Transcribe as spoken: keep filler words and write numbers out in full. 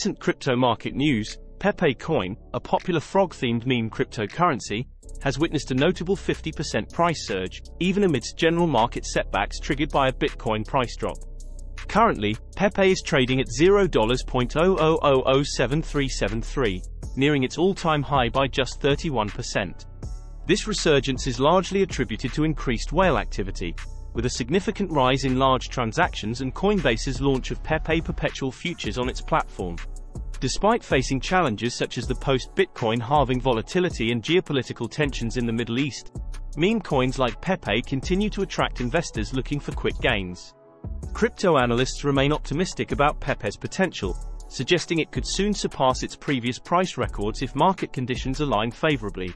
recent crypto market news, Pepe coin, a popular frog-themed meme cryptocurrency, has witnessed a notable fifty percent price surge, even amidst general market setbacks triggered by a Bitcoin price drop. Currently, Pepe is trading at zero point zero zero zero zero seven three seven three, nearing its all-time high by just thirty-one percent. This resurgence is largely attributed to increased whale activity, with a significant rise in large transactions and Coinbase's launch of Pepe perpetual futures on its platform. Despite facing challenges such as the post-Bitcoin halving volatility and geopolitical tensions in the Middle East, meme coins like Pepe continue to attract investors looking for quick gains. Crypto analysts remain optimistic about Pepe's potential, suggesting it could soon surpass its previous price records if market conditions align favorably.